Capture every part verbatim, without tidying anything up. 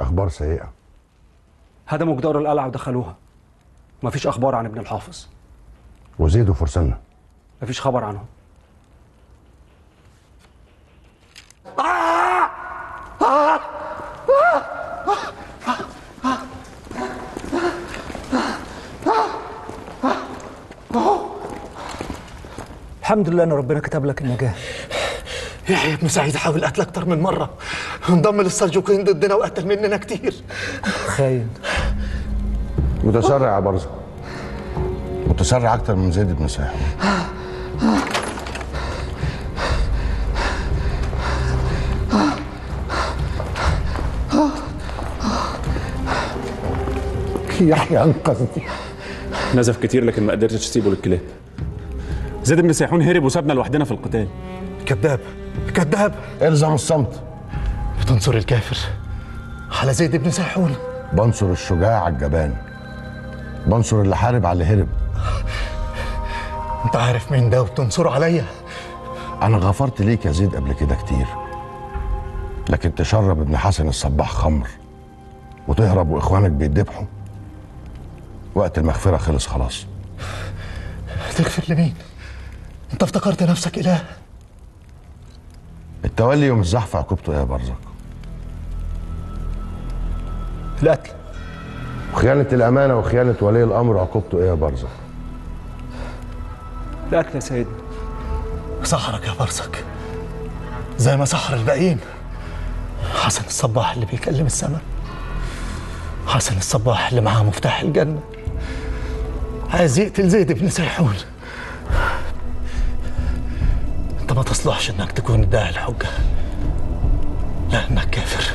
أخبار سيئة. هدموا جدار القلعة ودخلوها. مفيش أخبار عن ابن الحافظ. وزيد وفرسانة؟ مفيش خبر عنهم. الحمد لله ان ربنا كتب لك النجاة. يحيى بن سعيد حاول قتل اكتر من مره، انضم للسلجوقيين ضدنا وقتل مننا كتير. خاين متسرع يا برزة، متسرع اكتر من زيد بن ساحول. يحيى انقذني. نزف كتير لكن ما قدرتش تسيبه للكلاب. زيد بن سيحون هرب وسابنا لوحدنا في القتال. كذاب كذاب. الزم الصمت. بتنصر الكافر على زيد بن سيحون؟ بنصر الشجاع على الجبان، بنصر اللي حارب على اللي هرب. انت عارف مين ده وبتنصره عليا؟ انا غفرت ليك يا زيد قبل كده كتير، لكن تشرب ابن حسن الصباح خمر وتهرب واخوانك بيتذبحوا، وقت المغفره خلص خلاص. تغفر لمين؟ انت افتكرت نفسك اله؟ التولي يوم الزحف عقوبته ايه يا برزق؟ القتل. وخيانة الأمانة وخيانة ولي الأمر عقوبته ايه يا برزق؟ القتل يا سيدنا. سحرك يا برزق زي ما سحر الباقيين. حسن الصباح اللي بيكلم السماء، حسن الصباح اللي معاه مفتاح الجنة، عايز يقتل زيد بن سيحون. ما تصلحش انك تكون داعي الحجه، لانك كافر.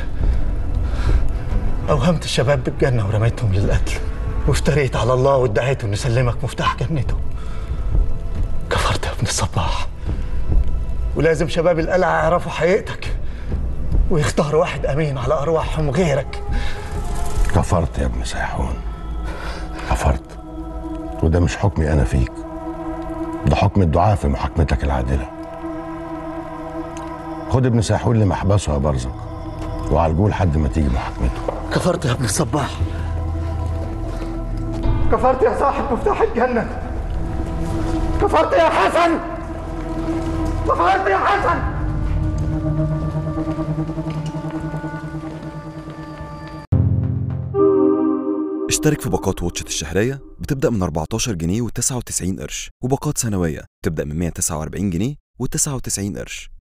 اوهمت الشباب بالجنه ورميتهم للقتل، وافتريت على الله وادعيت اني سلمك مفتاح جنته. كفرت يا ابن الصباح، ولازم شباب القلعه يعرفوا حقيقتك ويختاروا واحد امين على ارواحهم غيرك. كفرت يا ابن سيحون، كفرت. وده مش حكمي انا فيك، ده حكم الدعاء في محاكمتك العادله. خد ابن ساحول لمحبسه يا برزق وعالجوه لحد ما تيجي محاكمته. كفرت يا ابن الصباح، كفرت يا صاحب مفتاح الجنة، كفرت يا حسن، كفرت يا حسن. اشترك في باقات واتشت الشهرية بتبدأ من أربعتاشر جنيه وتسعة وتسعين قرش، وباقات سنوية بتبدأ من مية وتسعة وأربعين جنيه وتسعة وتسعين قرش.